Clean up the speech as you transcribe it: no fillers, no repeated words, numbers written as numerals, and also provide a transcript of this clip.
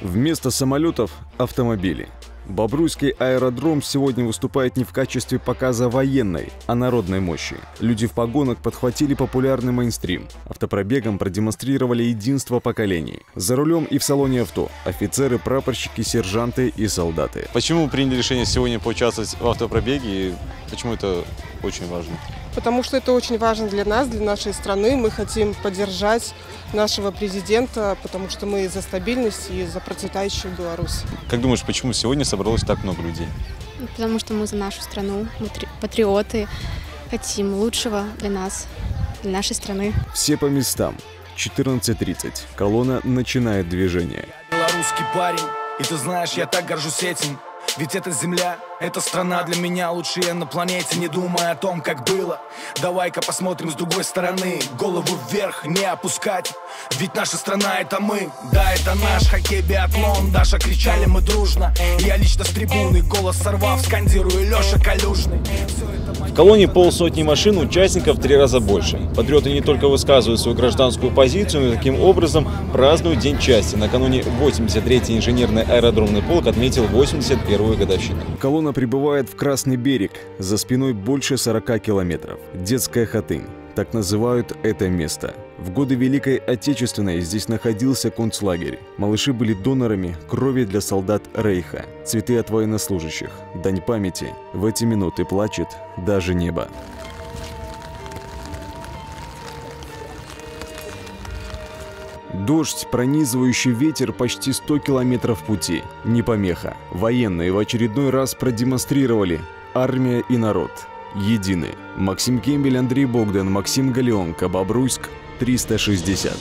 Вместо самолетов – автомобили. Бобруйский аэродром сегодня выступает не в качестве показа военной, а народной мощи. Люди в погонах подхватили популярный мейнстрим. Автопробегом продемонстрировали единство поколений. За рулем и в салоне авто – офицеры, прапорщики, сержанты и солдаты. Почему приняли решение сегодня поучаствовать в автопробеге и почему это очень важно? Потому что это очень важно для нас, для нашей страны. Мы хотим поддержать нашего президента, потому что мы за стабильность и за процветающую Беларусь. Как думаешь, почему сегодня собралось так много людей? Потому что мы за нашу страну, мы патриоты, хотим лучшего для нас, для нашей страны. Все по местам. 14:30. Колонна начинает движение. Я белорусский парень, и ты знаешь, я так горжусь этим. Ведь эта земля, эта страна для меня лучшая на планете. Не думая о том, как было, давай-ка посмотрим с другой стороны. Голову вверх не опускать, ведь наша страна — это мы. Да, это наш хоккей, биатлон, Даша, кричали мы дружно. Я лично с трибуны, голос сорвав, скандирую: Леша Калюжный. В колонии полсотни машин, участников в 3 раза больше. Патриоты не только высказывают свою гражданскую позицию, но и таким образом празднуют День части. Накануне 83-й инженерный аэродромный полк отметил 81-ю годовщину. Колонна прибывает в Красный берег. За спиной больше 40 километров. Детская Хатынь. Так называют это место. В годы Великой Отечественной здесь находился концлагерь. Малыши были донорами крови для солдат Рейха. Цветы от военнослужащих. Дань памяти. В эти минуты плачет даже небо. Дождь, пронизывающий ветер, почти 100 километров пути. Не помеха. Военные в очередной раз продемонстрировали: армия и народ едины. Максим Кембель, Андрей Богдан, Максим Галеон, Кабабруйск, 360.